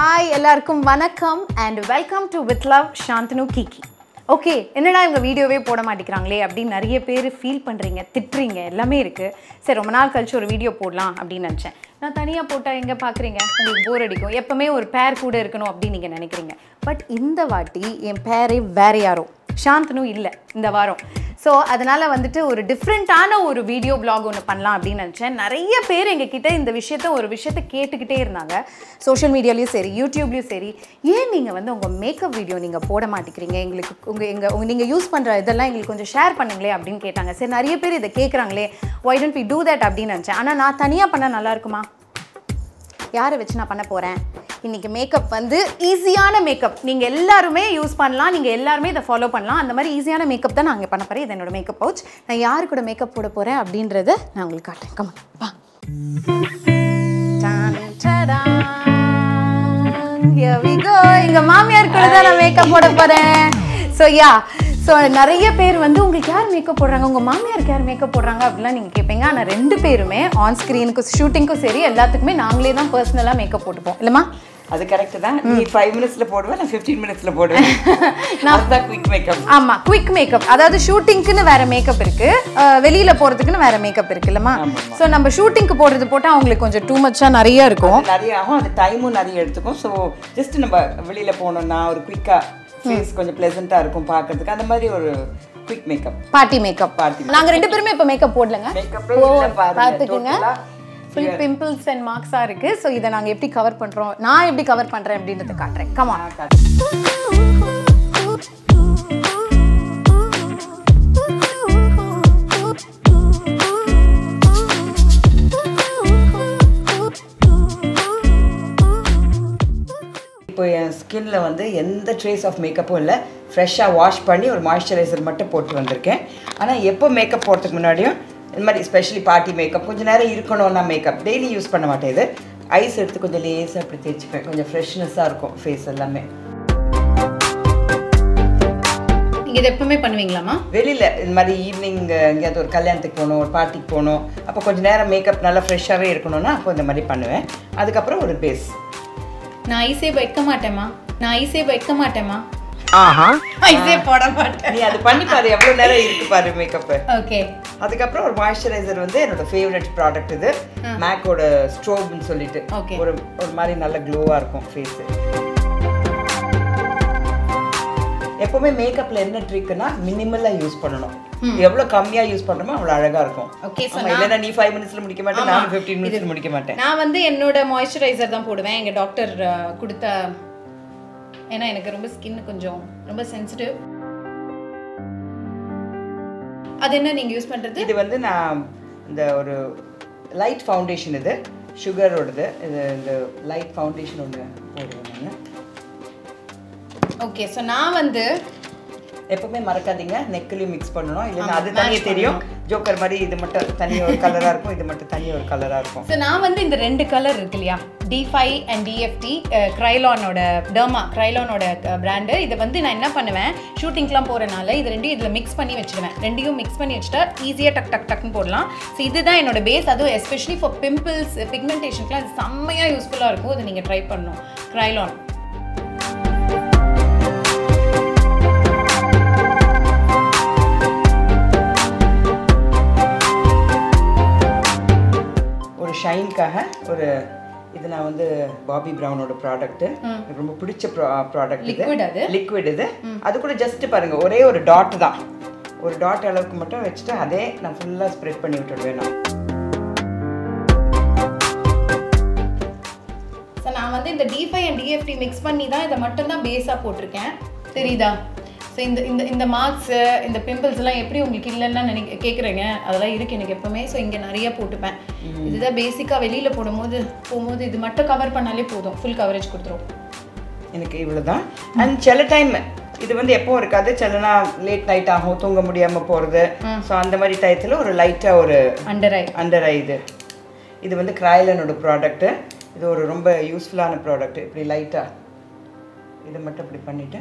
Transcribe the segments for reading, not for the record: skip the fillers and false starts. Hi, ellarkum vanakkam and welcome to With Love Shantanu Kiki. Okay, enna inga video ve poda maatikraangle appdi nariya peru feel pandringa, tittringa, ellame irukku. Seri romba naal kalichu oru video podalam appdi nenchen. Na thaniya pota enga paakreenga, ungalku bore adikum. Eppovume oru pair kooda irukano appdi neenga nenikringa. But indha vaati en pair vera yaro. Shantanu illa indha varam. So adanaala vandittu oru different ana oru video blog one pannalam appdi nenchen nariya per enga kitta indha vishayatha kettukitte irundanga social media la seri youtube la seri yen neenga vandu unga makeup video neenga poda maattikringa engalukku unga neenga use pandra idella engalukku konja share pannungle appdi kettaanga seri nariya per idha kekkrangle why don't we do that appdi nenchen ana na thaniya panna nalla irukuma yaara vechi na panna poren இன்னைக்கு makeup வந்து ஈஸியான makeup நீங்க எல்லாரும் use பண்ணலாம் நீங்க எல்லாரும் இத follow பண்ணலாம் அந்த மாதிரி ஈஸியான மேக்கப் தான் நான் இங்க பண்ணப் போறேன் இது என்னோட மேக்கப் பவுச் நான் யார் கூட மேக்கப் போட போறேன் அப்படிங்கறதை நான் உங்களுக்கு காட்டேன் come on வா டடா here we go எங்க மாமியார் கூட தான் நான் மேக்கப் போட போறேன் so yeah so நிறைய பேர் வந்து உங்களுக்கு யார் மேக்கப் போடுறாங்க உங்க மாமியாருக்கு யார் மேக்கப் போடுறாங்க அப்படிலாம் நீங்க கேப்பீங்க ஆனா ரெண்டு பேருமே ஆன் ஸ்கிரீனுக்கு ஷூட்டிங்க்கு சரி எல்லாத்துக்குமே நாங்களே தான் पर्सनலா மேக்கப் போட்டுப்போம் இல்லமா அது கரெக்ட் தான் நீ 5 minutesல போடுவே நான் 15 minutesல போடுவேன் நான் தான் குயிக் மேக்கப் ஆமா குயிக் மேக்கப் அதாவது ஷூட்டிங்க்குன்னு வேற மேக்கப் இருக்கு வெளியில போறதுக்குன்னு வேற மேக்கப் இருக்குலமா சோ நம்ம ஷூட்டிங்க்கு போறது போட்டா உங்களுக்கு கொஞ்சம் too much-ஆ நிறைய இருக்கும் நிறைய ஆகும் அது டைமும் நிறைய எடுத்துக்கும் சோ ஜஸ்ட் நம்ம வெளியில போறோம்னா ஒரு குயிக்கா ஃபேஸ் கொஞ்சம் ப்ளெசன்ட்டா இருக்கும் பார்க்கிறதுக்கு அந்த மாதிரி ஒரு குயிக் மேக்கப் பார்ட்டி மேக்கப் நாங்க ரெண்டு பேருமே இப்ப மேக்கப் போடலங்க மேக்கப் இல்ல பாத்துக்கங்க full pimples and marks are இருக்கு சோ இத நாங்க எப்படி கவர் பண்றோம் நான் எப்படி கவர் பண்றேன் அப்படிங்கறத காட்றேன் come on இப்போ என் ஸ்கின்ல வந்து எந்த ட்ரேஸ் ஆஃப் மேக்கப்பும் இல்ல ஃப்ரெஷா வாஷ் பண்ணி ஒரு மாய்ஸ்சரைசர் மட்டும் போட்டு வந்திருக்கேன் ஆனா எப்போ மேக்கப் போடுறதுக்கு முன்னாடியும் இந்த மாதிரி ஸ்பெஷலி பார்ட்டி மேக்கப் கொஞ்சம் நேரம் இருக்கணும்னா மேக்கப் டெய்லி யூஸ் பண்ண மாட்டேன் இது ஐஸ் எடுத்து கொஞ்சம் லேசாக அப்படி தேய்ச்சிப்பேன் கொஞ்சம் ஃப்ரெஷ்னஸாக இருக்கும் ஃபேஸ் எல்லாமே நீங்கள் இது எப்பவுமே பண்ணுவீங்களாமா வெளியில் இந்த மாதிரி ஈவினிங் எங்கேயாவது ஒரு கல்யாணத்துக்கு போகணும் ஒரு பார்ட்டிக்கு போகணும் அப்போ கொஞ்சம் நேரம் மேக்கப் நல்லா ஃப்ரெஷ்ஷாகவே இருக்கணும்னா அப்போ இந்த மாதிரி பண்ணுவேன் அதுக்கப்புறம் ஒரு பேஸ் நான் ஐஸே வைக்க மாட்டேம்மா ஆஹா ஐஸே போட மாட்டேன் நீ அது பண்ணி பாரு எவ்வளவு நேரம் இருக்கு பாரு மேக்கப் ஓகே அதுக்கு அப்புறம் ஒரு மாய்ஸ்சரைசர் வந்து என்னோட ஃபேவரட் ப்ராடக்ட் இது MAC ஓட ஸ்ட்ரோப் னு சொல்லிட்டு ஒரு மாதிரி நல்ல க்ளோவா இருக்கும் ஃபேஸ் எப்பவுமே மேக்கப்ல என்ன ட்ரிக்னா மினிமலா யூஸ் பண்ணணும் எவ்வளவு கம்மியா யூஸ் பண்றோமோ அவ்வளவு அழகா இருக்கும் ஓகே சோ இல்லனா நீ 5 minutesல முடிக்க மாட்டேன் நான் 15 minutesல முடிக்க மாட்டேன் நான் வந்து என்னோட மாய்ஸ்சரைசர் தான் போடுவேன் எங்க டாக்டர் கொடுத்த ஏன்னா எனக்கு ரொம்ப ஸ்கின் கொஞ்சம் ரொம்ப சென்சிட்டிவ் அது என்ன நீங்க யூஸ் பண்றது இது வந்து நான் இந்த ஒரு லைட் ஃபவுண்டேஷன் இது சுகரோடது இது இந்த லைட் ஃபவுண்டேஷன் ஒன்று போடுறேன் நான் ஓகே சோ நான் வந்து எப்பவுமே மறக்காதீங்க நெக்லயும் mix பண்ணனும் இல்லனா அது தனியே தெரியும் ஜோக்கர் மாதிரி இது மட்டும் தனியா ஒரு கலரா இருக்கும் இது மட்டும் தனியா ஒரு கலரா இருக்கும் சோ நான் வந்து இந்த ரெண்டு கலர் இருக்குலையா D5 and DFT Krylon ஓட டர்மா Krylon ஓட பிராண்ட் இது வந்து நான் என்ன பண்ணுவேன் ஷூட்டிங்லாம் போறனால இது ரெண்டையும் இதல mix பண்ணி வெச்சிடுவேன் ரெண்டையும் mix பண்ணி வெச்சிட்டா ஈஸியா டக் டக் டக்னு போடலாம் சோ இதுதான் என்னோட பேஸ் அது எஸ்பெஷியலி ஃபார் பிம்பிள்ஸ் பிக்மெண்டேஷன்க்குலாம் இது செம்மயா யூஸ்ஃபுல்லா இருக்கும் இது நீங்க ட்ரை பண்ணனும் Krylon ஷைன்காக ஒரு இது நான் வந்து பாபி பிரவுனோட ப்ராடக்ட் எனக்கு ரொம்ப பிடிச்ச ப்ராடக்ட் இது லிக்விட் இது அது கூட ஜஸ்ட் பாருங்க ஒரே ஒரு டாட் தான் ஒரு டாட் அளவுக்கு மட்டும் வெச்சிட்டு அதே நான் ஃபுல்லா ஸ்ப்ரெட் பண்ணி விட்டுடுவேன் சோ நான் வந்து இந்த D5 and DFT mix பண்ணி தான் இத மட்டும் தான் பேஸா போட்டுர்க்கேன் சரிதா சோ இந்த இந்த இந்த மார்க்ஸ் இந்த பிம்பிள்ஸ் எல்லாம் எப்படி உங்களுக்கு இல்லன்னா நான் கேக்குறேங்க அதெல்லாம் இருக்கு எனக்கு எப்பவுமே சோ இங்க நிறைய போட்டுப்பேன் இதுதான் பேசிக்கா வெளியில போடும்போது இது மட்டும் கவர் பண்ணாலே போதும் ஃபுல் கவரேஜ் கொடுத்துரும் எனக்கு இவ்வளவுதான் and சில டைம் இது வந்து எப்போ இருக்காது சிலனா லேட் நைட் ஆகும் தூங்க முடியாம போறது சோ அந்த மாதிரி டைத்துல ஒரு லைட்டா ஒரு அண்டர் ஐ இது வந்து Krylonோட ப்ராடக்ட் இது ஒரு ரொம்ப யூஸ்ஃபுல்லான ப்ராடக்ட் இப்படி லைட்டா இது மட்டும் இப்படி பண்ணிட்டு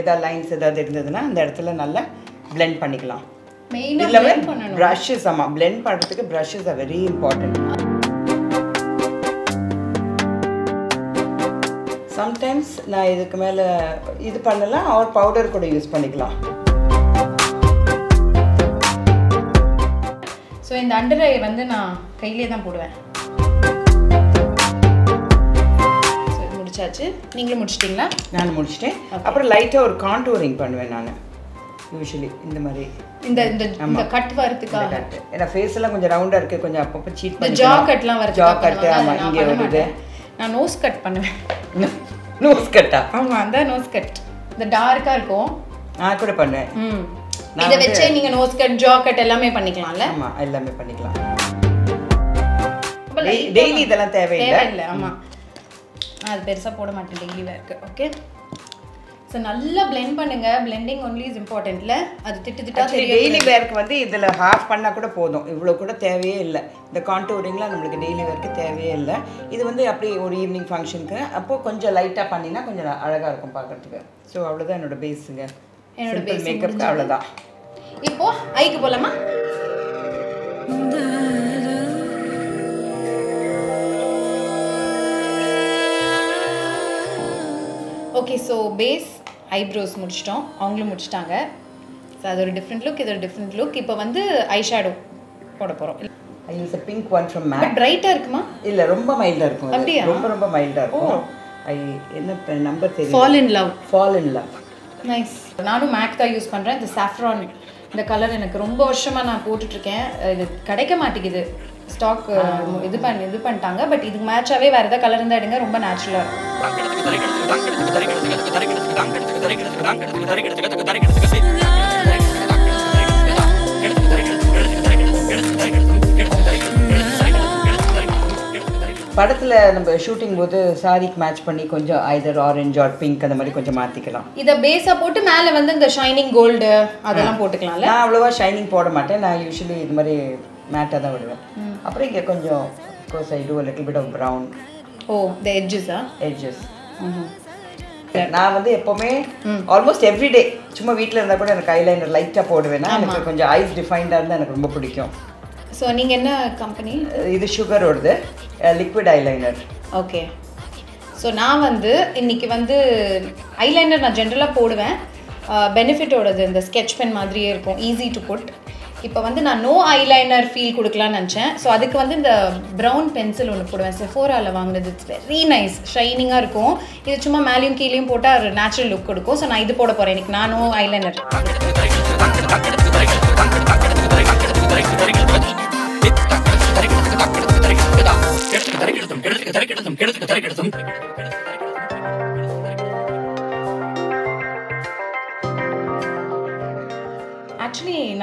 ஏதா லைன்ஸ் ஏதாவது இருந்ததுன்னா அந்த இடத்துல நல்லா blend பண்ணிக்கலாம் மெயினா blend பண்ணனும் brushes ஆமா blend பண்றதுக்கு brushes are very important sometimes நான் இதுக்கு மேல இது பண்ணலாம் or powder கூட யூஸ் பண்ணிக்கலாம். So இந்த under eye வந்து நான் கையிலே தான் போடுவேன். So இது முடிச்சாச்சு. நீங்களும் முடிச்சிட்டீங்களா? நான் முடிச்சிட்டேன். அப்புறம் லைட்டா ஒரு contouring பண்ணுவேன் நான். Usually இந்த மாதிரி இந்த கட் வரதுக்கு ஏனா ஃபேஸ் எல்லாம் கொஞ்சம் ரவுண்டா இருக்கு கொஞ்சம் அப்பப்ப சீட் பண்ணி ஜா கட்லாம் வரதுக்கு ஜா கட் ஆமா இங்க வருது நான் நோஸ் கட் பண்ணுவேன் நோஸ் கட்டா ஆமா அந்த நோஸ் கட் இந்த டார்க்கா இருக்கும் நான் கூட பண்ணுவேன் ம் இத வெச்சே நீங்க நோஸ் கட் ஜா கட் எல்லாமே பண்ணிக்கலாம்ல ஆமா எல்லாமே பண்ணிக்கலாம் டெய்லி இதெல்லாம் தேவையில்லை ஆமா அது பெருசா போட மாட்டேன் டெய்லி வர்க்கு ஓகே So நல்லா blend பண்ணுங்க blending only is important இல்ல அது திட்டுதிட்டா தெரியும் டெய்லி வேர்க்கு வந்து இதல ஹாஃப் பண்ணா கூட போதும் இவ்ளோ கூட தேவையே இல்ல இந்த கான்டூரிங்லாம் நமக்கு டெய்லி வேர்க்கு தேவையே இல்ல இது வந்து அப்படியே ஒரு ஈவினிங் ஃபங்க்ஷனுக்கு அப்போ கொஞ்சம் லைட்டா பண்ணினா கொஞ்சம் அழகா இருக்கும் பார்க்கிறதுக்கு சோ அவ்வளவுதான் என்னோட பேஸ்ங்க என்னோட பேஸ் மேக்கப் அவ்வளவுதான் இப்போ ஐக்கு போலாமா ஓகே சோ பேஸ் ஐப்ரோஸ் முடிச்சிட்டோம் அவங்களும் முடிச்சிட்டாங்க ஸோ அது ஒரு டிஃப்ரெண்ட் லுக் இது ஒரு டிஃப்ரெண்ட் லுக் இப்போ வந்து ஐ ஷேடோ போட போகிறோம் I use a pink one from Mac பிரைட்டாக இருக்குமா இல்லை ரொம்ப மைல்டாக இருக்கும் அப்படியா ரொம்ப ரொம்ப மைல்டாக இருக்கும் ஐ என்ன நம்பர் தெரியும் ஃபால் இன் லவ் நைஸ் நானும் மேக் தான் யூஸ் பண்ணுறேன் இந்த சாஃப்ரான் இந்த கலர் எனக்கு ரொம்ப வருஷமாக நான் போட்டுட்ருக்கேன் இது கிடைக்க மாட்டேங்குது ஸ்டாக் இது பண்ணிட்டாங்க பட் இதுக்கு மேட்சாகவே வேறு ஏதாவது கலர் இருந்தால் எடுங்க ரொம்ப நேச்சுரலாக படத்தில் நம்ம ஷூட்டிங் போது சாரிக்கு மேட்ச் பண்ணி கொஞ்சம் ஐதர் ஆரஞ்சு ஆர் பிங்க் அந்த மாதிரி கொஞ்சம் மாற்றிக்கலாம் இதை பேஸாக போட்டு மேலே வந்து இந்த ஷைனிங் கோல்டு அதெல்லாம் போட்டுக்கலாம்ல நான் அவ்வளோவா ஷைனிங் போட மாட்டேன் நான் யூஸ்வலி இது மாதிரி மேட்டாக தான் விடுவேன் அப்புறம் இங்கே கொஞ்சம் cause I do a little bit of brown oh the edges ah edges நான் வந்து எப்பவுமே ஆல்மோஸ்ட் எவ்ரிடே சும்மா வீட்டில் இருந்தால் கூட எனக்கு ஐலைனர் லைட்டாக போடுவேன்னா எனக்கு கொஞ்சம் ஐஸ் டிஃபைண்டாக இருந்தால் எனக்கு ரொம்ப பிடிக்கும் ஸோ நீங்கள் என்ன கம்பெனி இது சுகரோடது லிக்விட் ஐலைனர் ஓகே ஸோ நான் வந்து இன்னைக்கு வந்து ஐலைனர் நான் ஜென்ரலாக போடுவேன் பெனிஃபிட்டோடது இந்த ஸ்கெட்ச் பென் மாதிரியே இருக்கும் ஈஸி டு புட் இப்போ வந்து நான் நோ ஐலைனர் ஃபீல் கொடுக்கலான்னு நினச்சேன் ஸோ அதுக்கு வந்து இந்த ப்ரௌன் பென்சில் ஒன்று போடுவேன் செஃபோராவில் வாங்கினது இட்ஸ் வெரி நைஸ் ஷைனிங்காக இருக்கும் இது சும்மா மேலேயும் கீழேயும் போட்டால் ஒரு நேச்சுரல் லுக் கொடுக்கும் ஸோ நான் இது போட போகிறேன் எனக்கு நான் நோ ஐலைனர் ஆக்சுவலி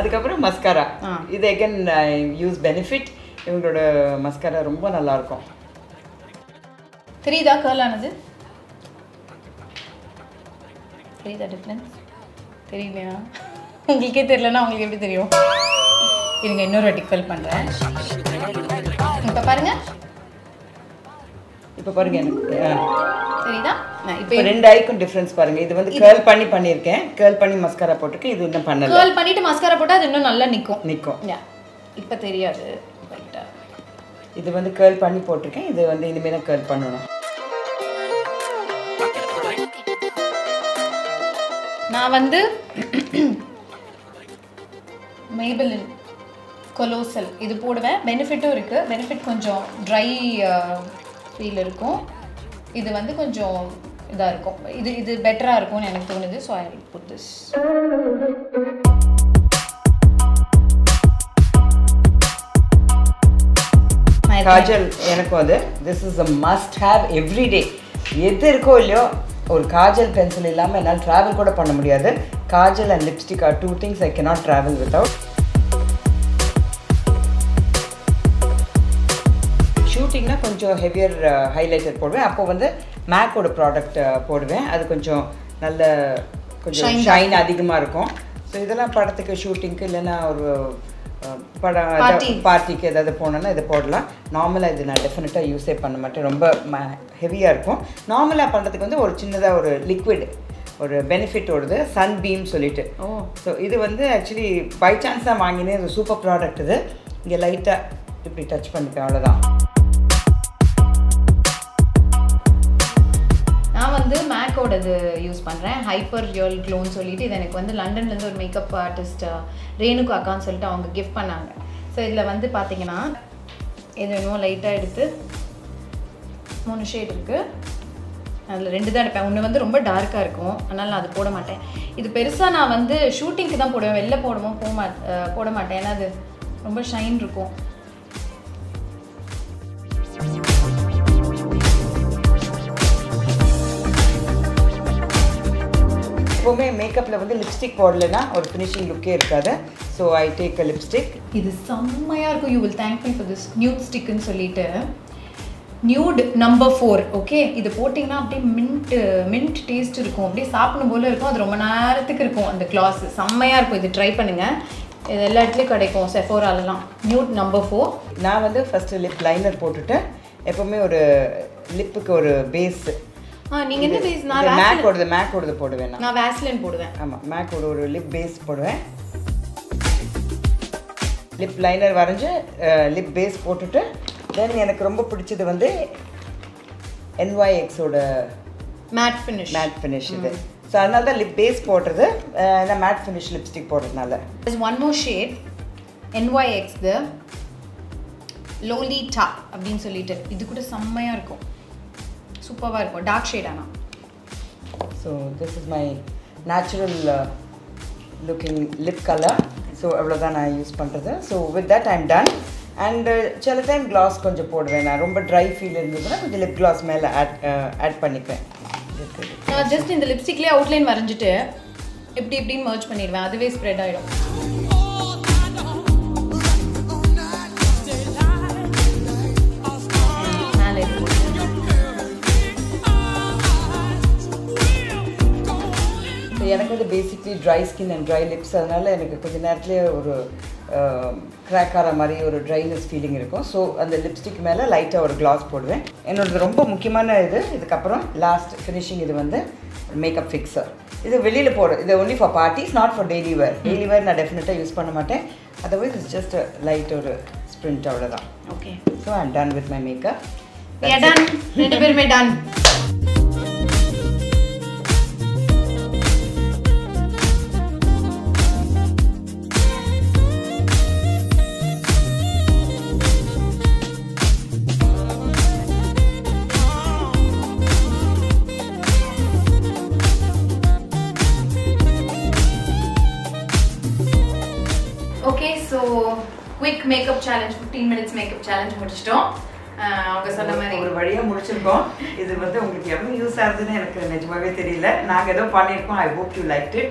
அதுக்கப்புறம் மஸ்காரா இது அகேன் யூஸ் பெனிஃபிட் இவங்களோட மஸ்காரா ரொம்ப நல்லா இருக்கும் தெரியுதா கர்ல் ஆனது தெரியுதா டிஃப்ரென்ஸ் தெரியலையா உங்களுக்கே தெரியலன்னா உங்களுக்கு எப்படி தெரியும் இருங்க இன்னொரு வாட்டி கர்ல் பண்ணுறேன் இப்போ பாருங்க எனக்கு தெரியுதா நான் இப்போ ரெண்டு ஐக்கும் டிஃபரன்ஸ் பாருங்க இது வந்து கர்ல் பண்ணியிருக்கேன் கர்ல் பண்ணி மஸ்காரா போட்டுக்க இது இன்னும் பண்ணல கர்ல் பண்ணிட்டு மஸ்காரா போட்டா அது இன்னும் நல்லா நிக்கும் இப்போ தெரியாது ரைட்டா இது வந்து கர்ல் பண்ணி போட்டுக்கேன் இது வந்து இனிமே நான் கர்ல் பண்ணனும் நான் வந்து Maybelline கொலோசல் இது போடுவேன் பெனிஃபிட்டும் இருக்கு பெனிஃபிட் கொஞ்சம் ட்ரை ஃபீல் இருக்கும் இது வந்து கொஞ்சம் இதா இருக்கும் இது இது பெட்டரா இருக்கும்னு எனக்கு தோணுது so I will put this kajal எனக்கு அது this is a must have every day எது இருக்கோ இல்லையோ ஒரு காஜல் பென்சில் இல்லாம என்னால் travel கூட பண்ண முடியாது Kajal and lipstick are two things I cannot travel without ஷூட்டிங்னா கொஞ்சம் ஹெவியர் ஹைலைட்டர் போடுவேன் அப்போ வந்து மேக்கோட ப்ராடக்ட் போடுவேன் அது கொஞ்சம் நல்ல கொஞ்சம் ஷைன் அதிகமா இருக்கும் சோ இதெல்லாம் படத்துக்கு ஷூட்டிங்க்கு இல்லனா ஒரு பார்ட்டிக்கு ஏதாவது போறேன்னா இத போடலாம் நார்மலா இது நான் டெஃபினட்டா யூஸ் பண்ண மாட்டேன் ரொம்ப ஹெவியா இருக்கும் நார்மலா பண்றதுக்கு வந்து ஒரு சின்னதா ஒரு liquid ஒரு பெனிஃபிட் ஓடுது சன் பீம் சொல்லிட்டு சோ இது வந்து एक्चुअली பை சான்ஸா வாங்கினே ஒரு சூப்பர் ப்ராடக்ட் இது இங்க லைட்டா இப்படி டச் பண்ணிட்டேன் அவ்வளவுதான் MAC use Hyper Real Glow சொல்லிட்டு இது எனக்கு வந்து லண்டன்ல இருந்து ஒரு மேக்கப் ஆர்டிஸ்ட் ரேணுகா அக்கான்னு சொல்லிட்டு அவங்க கிஃப்ட் பண்ணாங்க சோ இதுல வந்து பாத்தீங்கன்னா இது இன்னும் லைட்டா எடுத்து மூணு ஷேட் இருக்கு அதுல ரெண்டு தான் எடுப்பேன் ஒன்னு வந்து ரொம்ப டார்க்கா இருக்கும் அதனால நான் அது போட மாட்டேன் இது பெருசா நான் வந்து ஷூட்டிங்க்கு தான் போடுவேன் வெல்ல போடுமோ போட மாட்டேன் ஏன்னா அது ரொம்ப ஷைன் இருக்கும் எப்பவுமே மேக்கப்ல வந்து லிப்ஸ்டிக் போடலனா ஒரு ஃபினிஷிங் லுக்கே இருக்காது so I take a lipstick இது செம்மையா இருக்கு you will thank me for this nude stick ன்னு சொல்லிட்டு nude number 4 ஓகே இது போடினா அப்படியே மின்ட் டேஸ்ட் இருக்கும் அப்படியே சாப்பிடும் போல இருக்கும் அது ரொம்ப நேரத்துக்கு இருக்கும் அந்த கிளாஸ் செம்மையா இருக்கும் இது ட்ரை பண்ணுங்க இது எல்லா இடத்துல கிடைக்கும் செஃபோராலலாம் nude number 4 நான் வந்து ஃபர்ஸ்ட் லிப் லைனர் போட்டுட்டேன் எப்பவுமே ஒரு லிப்புக்கு ஒரு பேஸ் நீங்க என்ன பேஸ் நான் மேக் ஓடுது போடுவேன் நான் வாஸ்லின் போடுவேன் ஆமா மேக் ஓட ஒரு லிப் பேஸ் போடுவேன் லிப் லைனர் வரைஞ்சு லிப் பேஸ் போட்டுட்டு then எனக்கு ரொம்ப பிடிச்சது வந்து NYX ஓட மேட் ஃபினிஷ் இது சோ அதனால தான் லிப் பேஸ் போட்றது நான் மேட் ஃபினிஷ் லிப்ஸ்டிக் போடுறதுனால there's one more shade NYX the Lolita அப்படினு சொல்லிட்டு இது கூட செம்மையா இருக்கும் சூப்பரா இருக்கும் டார்க் ஷேட் ஆனா so this is my natural looking lip color so அவ்வளவுதான் நான் யூஸ் பண்றது so with that I'm done and சில டைம் gloss கொஞ்சம் போடுவேன் நான் ரொம்ப dry feel இருந்துதுன்னா கொஞ்சம் lip gloss மேல add பண்ணிப்பேன் நான் just இந்த லிப்ஸ்டிக்லயே outline வரைஞ்சிட்டு இப்படி merge பண்ணிடுவேன் அதுவே spread ஆயிடும் எனக்கு வந்து basically dry skin and dry lips அதனால எனக்கு கொஞ்ச நேரத்துலேயே ஒரு கிராக் ஆகிற மாதிரி ஒரு ட்ரைனஸ் ஃபீலிங் இருக்கும் ஸோ அந்த லிப்ஸ்டிக் மேலே லைட்டாக ஒரு கிளாஸ் போடுவேன் என்னோடது ரொம்ப முக்கியமான இது இதுக்கப்புறம் லாஸ்ட் ஃபினிஷிங் இது வந்து மேக்கப் ஃபிக்ஸர் இது வெளியில் போடுறது இது only for parties not for daily wear நான் டெஃபினட்டாக யூஸ் பண்ண மாட்டேன் அதர்வைஸ் இட்ஸ் ஜஸ்ட் லைட் ஒரு ஸ்ப்ரிண்ட் அவ்வளோதான் okay so I am done with my makeup ரெண்டு பேருமே done quick makeup challenge 15 minutes makeup challenge முடிச்சிட்டோம் அவங்க சொன்ன மாதிரி ஒரு வழியா முடிச்சிட்டோம் இது வந்து உங்களுக்கு எவ்வளவு யூஸ் ஆகுதுன்னு எனக்கு நிஜமாவே தெரியல நாங்க ஏதோ பண்ணிருக்கோம் I hope you liked it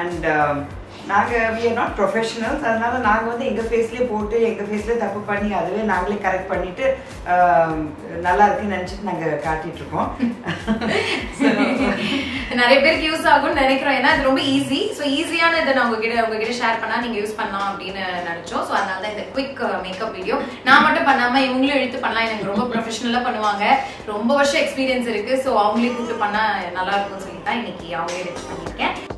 and நாங்க we are not professionals அதனால நாங்க வந்து எங்க ஃபேஸ்லயே போட்டு எங்க ஃபேஸ்ல தப்பு பண்ணி அதுவே நாங்களே கரெக்ட் பண்ணிட்டு நல்லா இருக்குன்னு நினைச்சிட்டு நாங்க காட்டிட்டு இருக்கோம் நிறைய பேருக்கு யூஸ் ஆகும் நினைக்கிறோம் ஏன்னா இது ரொம்ப ஈஸி சோ ஈஸியான இத நான் உங்க கிட்ட ஷேர் பண்ணா நீங்க யூஸ் பண்ணலாம் அப்படினு நினைச்சோம் சோ அதனால தான் இந்த குயிக் மேக்கப் வீடியோ நான் மட்டும் பண்ணாம இவங்களும் எடுத்து பண்ணலாம் எனக்கு ரொம்ப ப்ரொபஷனலா பண்ணுவாங்க ரொம்ப வருஷம் எக்ஸ்பீரியன்ஸ் இருக்கு சோ அவங்களே கூப்பிட்டு பண்ணா நல்லா இருக்கும்னு சொல்லி தான் இன்னைக்கு அவங்களே எடுத்து பண்ணிருக்கேன்